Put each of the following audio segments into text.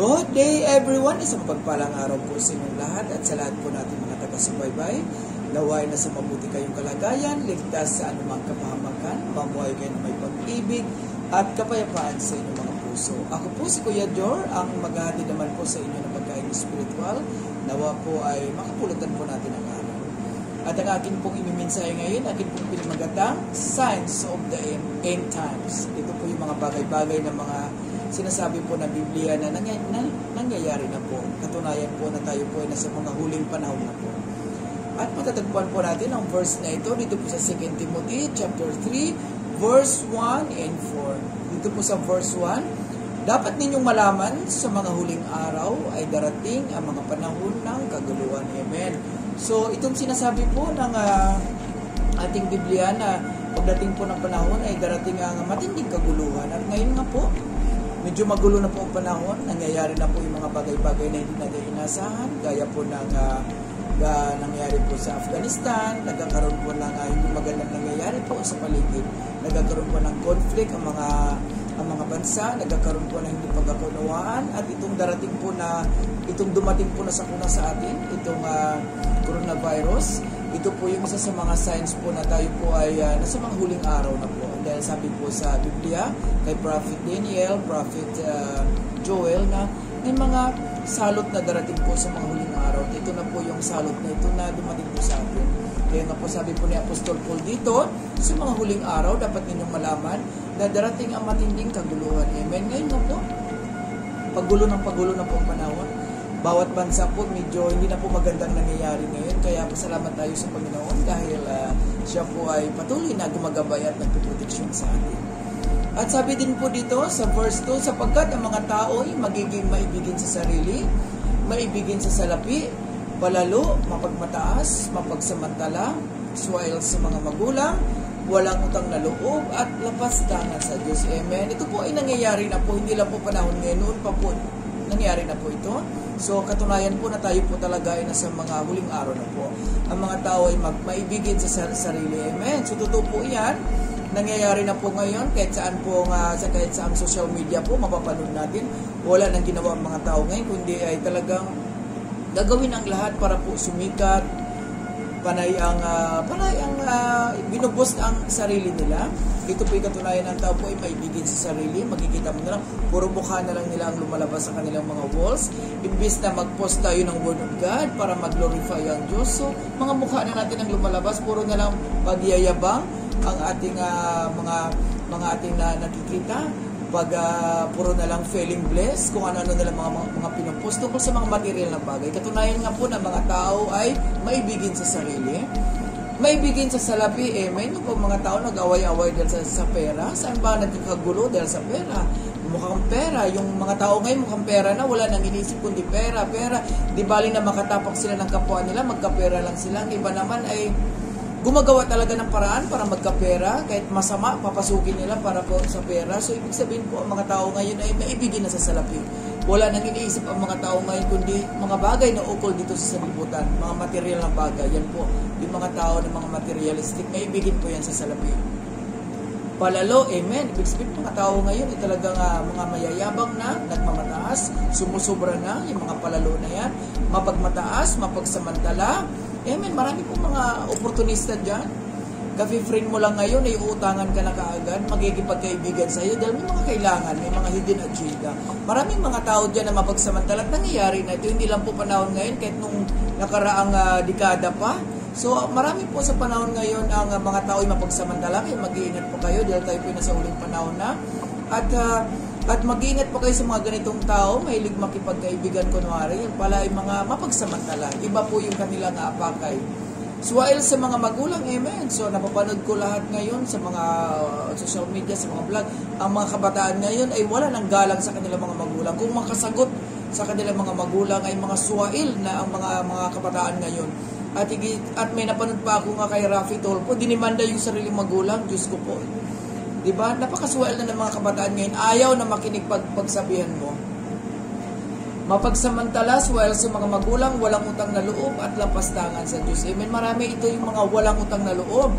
Good day everyone! Isang pagpalang araw po sa inyong lahat at sa lahat po natin mga taga-subaybay. Naway na sa mabuti kayong kalagayan, ligtas sa anumang kapahamakan, mabuhay kayo ng may pag-ibig at kapayapaan sa inyong mga puso. Ako po si Kuya Jur, ang maghahati naman po sa inyo ng pagkain spiritual. Nawa po ay makapulutan po natin ang araw. At ang akin pong imiminsahe ngayon, akin pong pinamagatang Signs of the End Times. Ito po yung mga bagay-bagay na mga sinasabi po ng Biblia na nangyayari na po. Katunayan po na tayo po ay nasa mga huling panahon na po. At matatagpuan po natin ang verse na ito dito po sa 2 Timothy chapter 3, verse 1 and 4. Dito po sa verse 1, dapat ninyong malaman sa mga huling araw ay darating ang mga panahon ng kaguluhan. Amen. So, itong sinasabi po ng ating Biblia na pagdating po ng panahon ay darating ang matinding kaguluhan. At ngayon nga po, medyo magulo na po ang panahon, nangyayari na po yung mga bagay-bagay na hindi natin inasahan, gaya po ng nangyayari po sa Afghanistan, nagkakaroon po ng hindi magandang nangyayari po sa paligid, nagkakaroon po ng conflict ang mga bansa, nagkakaroon po ng hindi pagkakunawaan, at itong dumating po na sakuna sa atin, itong coronavirus, ito po yung isa sa mga signs po na tayo po ay nasa mga huling araw na po. Dahil sabi po sa Biblia, kay Prophet Daniel, Prophet Joel, na may mga salot na darating po sa mga huling araw. Ito na po yung salot na ito na dumating po sa atin. Kaya na po sabi po ni Apostle Paul dito, sa mga huling araw, dapat ninyong malaman na darating ang matinding kaguluhan. Amen. Ngayon na po, pagulo na po ang panahon. Bawat bansa po medyo hindi na po magandang nangyayari ngayon, kaya pasalamat tayo sa Panginoon dahil siya po ay patuloy na gumagabay at nagpuproteksyon sa atin. At sabi din po dito sa verse 2, sapagkat ang mga tao ay magiging maibigin sa sarili, maibigin sa salapi, palalo, mapagmataas, mapagsamantala, swel sa mga magulang, walang utang na loob at lapastangan sa Diyos. Amen. Ito po ay nangyayari na po, hindi lang po panahon ngayon, noon pa po nangyari na po ito. So, katunayan po na tayo po talaga ay nasa mga huling araw na po. Ang mga tao ay maibigin sa sarili. Amen. So, totoo po yan. Nangyayari na po ngayon kahit saan social media po, mapapanood natin. Wala nang ginawa ang mga tao ngayon, kundi ay talagang gagawin ang lahat para po sumikat, panay ang binuboost ang sarili nila. Dito po yung katunayan ng tao po ay maibigin sa sarili. Magkikita mo na lang, puro mukha na lang nila ang lumalabas sa kanilang mga walls. Imbis na mag-post tayo ng Word of God para mag-glorify ang Diyos. So, mga mukha na natin ang lumalabas, puro na lang pagyayabang ang ating mga ating na nakikita. Puro na lang feeling blessed, kung ano-ano na lang mga pinupost tungkol sa mga material na bagay. Katunayan nga po na mga tao ay maibigin sa sarili, maibigin sa salapi. Amen. Kung mga tao nag-away-away dahil sa pera, saan ba nagkakagulo dahil sa pera? Mukhang pera. Yung mga tao ngayon mukhang pera na, wala nang inisip kundi pera, pera. Di bali na makatapak sila ng kapwa nila, magkapera lang sila. Ang iba naman ay gumagawa talaga ng paraan para magkapera, kahit masama, papasukin nila para po sa pera. So, ibig sabihin po, ang mga tao ngayon ay maibigin na sa salapi. Wala nang iniisip ang mga tao ngayon, kundi mga bagay na ukol dito sa sanlibutan, mga material na bagay. Yan po, yung mga tao na mga materialistic, maibigin po yan sa salapi. Palalo, amen. Ibig sabihin, mga tao ngayon ay talagang mga mayayabang na, nagmamataas, sumusubra na, yung mga palalo na yan, mapagmataas, mapagsamantala. Amen. Marami pong mga oportunista dyan. Kapi-friend mo lang ngayon, ay uutangan ka na kaagad, magkikipagkaibigan sa iyo dahil may mga kailangan, may mga hidden agenda. Maraming mga tao dyan na mapagsamantala at nangyayari na ito. Hindi lang po panahon ngayon, kahit nung nakaraang dekada pa. So, marami po sa panahon ngayon ang mga tao ay mapagsamantala. Kaya mag-iingat po kayo dahil tayo po yung nasa uling panahon na. At mag-iingat po kayo sa mga ganitong tao, mahilig makipagkaibigan kunwari, yung pala ay mga mapagsamantala. Iba po yung kanilang apakay. So, while sa mga magulang, amen. So, napapanood ko lahat ngayon sa mga social media, sa mga vlog, ang mga kabataan ngayon ay wala nang galang sa kanilang mga magulang. Kung makasagot sa kanilang mga magulang ay mga suwail na ang mga kabataan ngayon. At may napanood pa ako nga kay Raffy Tolpo, dinimanda yung sariling magulang, Diyos ko po. Diba? Napakasuwal na ng mga kabataan ngayon. Ayaw na makinig pagsabihan mo. Mapagsamantala, suwal sa mga magulang, walang utang na loob at lapastangan sa Diyos. Amen. Marami ito yung mga walang utang na loob.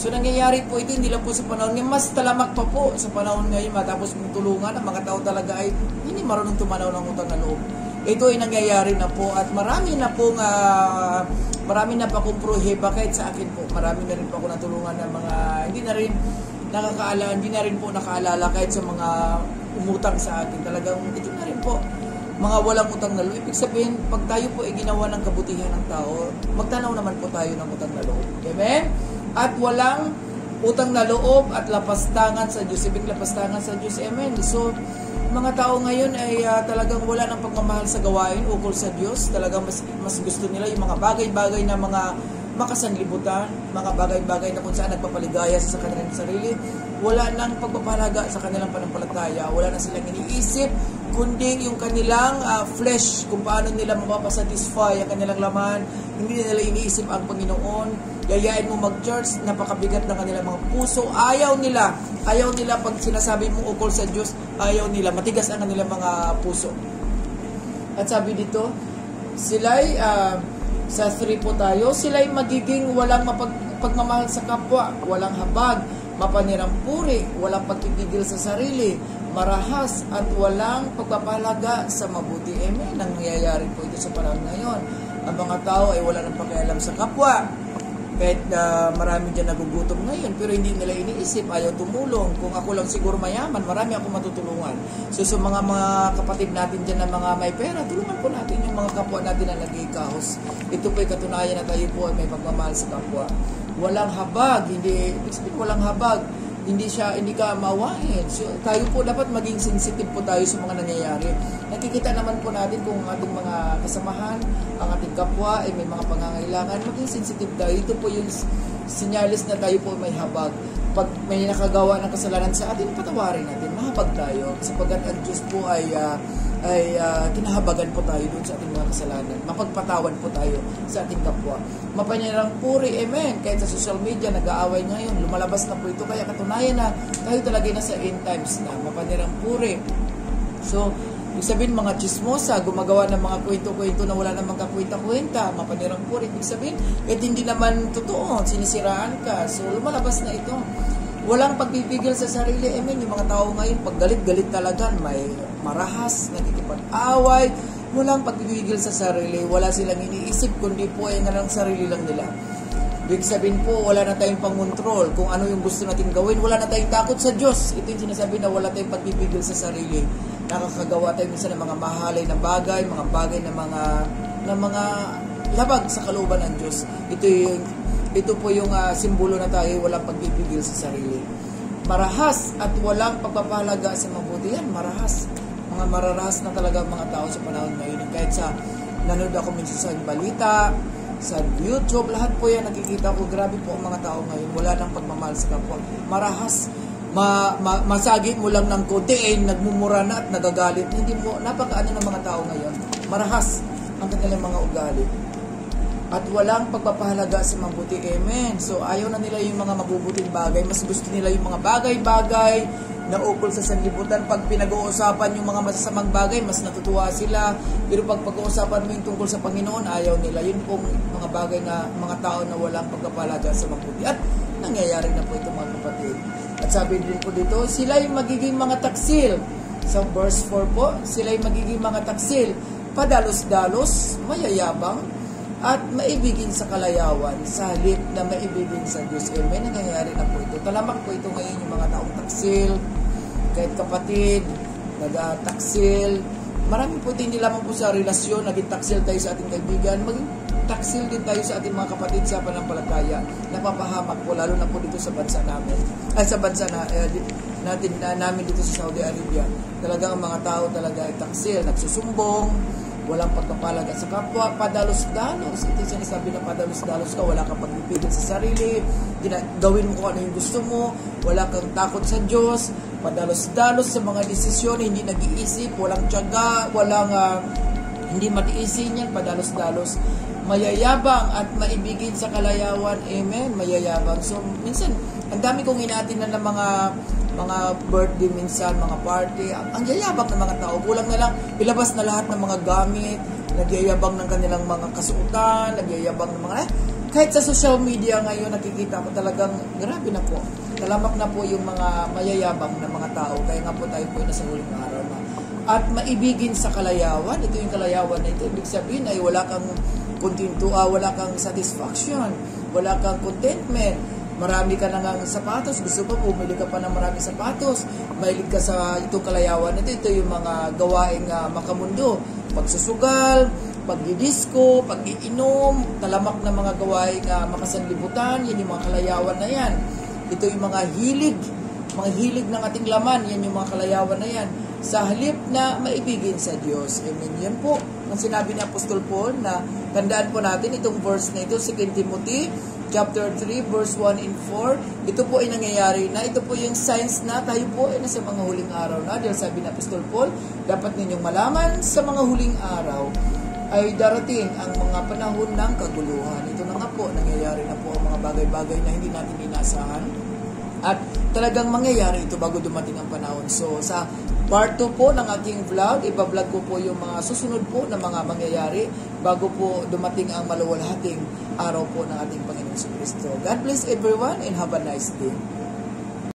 So, nangyayari po ito, hindi lang po sa panahon ngayon. Mas talamak pa po sa panahon ngayon matapos mong tulungan. Ang mga tao talaga ay hindi marunong tumanaw ng utang na loob. Ito ay nangyayari na po at marami na pa akong proheba kahit sa akin po. Marami na rin po ako natulungan ng mga hindi na rin po nakaalala kahit sa mga umutang sa akin. Talagang ito na rin po. Mga walang utang na loob. Ibig sabihin, pag tayo po ay ginawa ng kabutihan ng tao, magtanaw naman po tayo ng utang na loob. Amen? At walang utang na loob at lapastangan sa Diyos. Ibig lapastangan sa Diyos. Amen? So, mga tao ngayon ay talagang wala ng pagmamahal sa gawain ukol sa Diyos. Talagang mas gusto nila yung mga bagay-bagay na mga makasanlibutan, mga bagay-bagay na kung saan nagpapaligaya sa kanilang sarili. Wala nang pagpapahalaga sa kanilang panampalataya. Wala na silang iniisip, kundi yung kanilang flesh, kung paano nila mapapasatisfy ang kanilang laman. Hindi nila iniisip ang Panginoon. Yayain mo mag-church, napakabigat ng kanilang mga puso. Ayaw nila. Ayaw nila pag sinasabi mong ukol sa Diyos, ayaw nila. Matigas ang kanilang mga puso. At sabi dito, sila'y... sa 3 po tayo, sila'y magiging walang pagmamahal sa kapwa, walang habag, mapanirampuri, walang pagkigigil sa sarili, marahas, at walang pagpapahalaga sa mabuti. Amen. Ang nangyayari po ito sa panahon ngayon. Ang mga tao ay wala nang pakialam sa kapwa. Kahit marami dyan nagugutom ngayon, pero hindi nila iniisip, ayaw tumulong. Kung ako lang siguro mayaman, marami akong matutulungan. So sa mga kapatid natin dyan na mga may pera, tulungan po natin yung mga kapwa natin na nag-iikaos. Ito po'y katunayan na tayo po ay may pagmamahal sa kapwa. Walang habag, hindi ka maawain. So, tayo po dapat maging sensitive po tayo sa mga nangyayari. Nakikita naman po natin kung ating mga kasamahan, ang ating kapwa, ay may mga pangangailangan. Maging sensitive tayo. Ito po yung sinyalis na tayo po may habag. Pag may nakagawa ng kasalanan sa atin, patawarin natin. Mahabag tayo. Sapagkat ang Diyos po ay kinahabagan po tayo doon sa ating mga kasalanan. Mapagpatawan po tayo sa ating kapwa. Mapanirampuri, amen. Kahit sa social media, nag-aaway ngayon, lumalabas na po ito. Kaya katunayan na tayo talaga na sa end times na. Mapanirampuri. So, ibig sabihin, mga chismosa, gumagawa ng mga kwento-kwento na wala namang kakwenta-kwenta, mapanirampuri. Ibig sabihin, kahit hindi naman totoo, sinisiraan ka. So, lumalabas na ito. Walang pagpipigil sa sarili. Amen. Yung mga tao ngayon, pag galit-galit talaga, may marahas, nakikipag-away, walang pagpipigil sa sarili. Wala silang iniisip, kundi po ay nalang sarili lang nila. Ibig sabihin po, wala na tayong pangontrol kung ano yung gusto natin gawin. Wala na tayong takot sa Diyos. Ito yung sinasabi na wala tayong pagpipigil sa sarili. Nakakagawa tayo minsan ng mga mahalay na bagay, mga labag sa kalooban ng Diyos. Ito po yung simbolo na tayo, walang pagpipigil sa sarili. Marahas at walang pagpapahalaga sa mabuti. Yan, marahas. Mga mararahas na talaga mga tao sa panahon ngayon. Kahit sa nanood ako minsan sa balita, sa YouTube, lahat po yan nakikita ko. Grabe po ang mga tao ngayon. Wala nang pagmamahal sa kapwa. Marahas. Masagi mo lang ng konti, nagmumura na at nagagalit. Hindi mo, napakaano ng mga tao ngayon. Marahas ang kanilang mga ugali. At walang pagpapahalaga sa mabuti. Amen. So, ayaw na nila yung mga mabubuting bagay. Mas gusto nila yung mga bagay-bagay na ukol sa sanlibutan. Pag pinag-uusapan yung mga masasamang bagay, mas natutuwa sila. Pero pag pag-uusapan mo yung tungkol sa Panginoon, ayaw nila. Yun pong mga bagay na mga tao na walang pagpapahalaga sa mabuti. At nangyayari na po ito, mga kapatid. At sabi din po dito, sila'y magiging mga taksil. Sa verse 4 po, sila'y magiging mga taksil. Padalos-dalos, mayayabang, at maibigin sa kalayawan sa halip na maibigin sa Diyos. Amen. Nangyayari na po ito. Talamak po ito ngayon yung mga taong taksil, kahit kapatid, nag-taksil. Marami po din nilamang po sa relasyon, naging taksil tayo sa ating kaibigan, maging taksil din tayo sa ating mga kapatid sa panampalataya. Napapahamak po, lalo na po dito sa bansa namin. Ay, sa bansa na, namin dito sa Saudi Arabia. Talaga ang mga tao talaga ay taksil, nagsusumbong, walang pagpapahalaga sa kapwa, padalos-dalos. Ito yung sinasabi na padalos-dalos ka, wala kang pagpipigil sa sarili, gawin mo kung ano yung gusto mo, wala kang takot sa Diyos, padalos-dalos sa mga desisyon, hindi nag-iisip, walang tiyaga, hindi matiisin yan, padalos-dalos. Mayayabang at maibigin sa kalayawan. Amen, mayayabang. So, minsan, ang dami kong inaatinan ng mga birthday minsan, mga party. Ang yayabang ng mga tao. Kulang na lang, ilabas na lahat ng mga gamit, nagyayabang ng kanilang mga kasuotan, nagyayabang ng mga... Kahit sa social media ngayon, nakikita ko talagang, grabe na po. Talamak na po yung mga mayayabang na mga tao. Kaya nga po tayo po yung nasa huling araw na at maibigin sa kalayawan. Ito yung kalayawan na ito. Ibig sabihin ay wala kang kontintua, wala kang satisfaction, wala kang contentment. Marami ka na nga ng sapatos, gusto pa pumili ka pa ng marami sapatos, mahilig ka sa itong kalayawan na ito. Ito yung mga gawaing makamundo, pagsusugal, pagdidisco, pag-iinom, talamak na mga gawaing makasanlibutan. Yan yung mga kalayawan na yan. Ito yung mga hilig ng ating laman. Yan yung mga kalayawan na yan, sa halip na maibigin sa Diyos. Amen. Yan po ang sinabi ni Apostol Paul, na tandaan po natin itong verse na ito, 2 Timothy chapter 3 verse 1 and 4. Ito po ay nangyayari na, ito po yung signs na tayo po ay nasa mga huling araw na. Dahil sabi ni Apostol Paul, dapat ninyong malaman sa mga huling araw ay darating ang mga panahon ng kaguluhan. Ito na nga po, nangyayari na po ang mga bagay-bagay na hindi natin inaasahan. At talagang mangyayari ito bago dumating ang panahon. So sa part 2 po ng aking vlog, iba-vlog ko po yung mga susunod po na mga mangyayari bago po dumating ang maluwalhating araw po ng ating Panginoon Jesu Kristo. God bless everyone and have a nice day.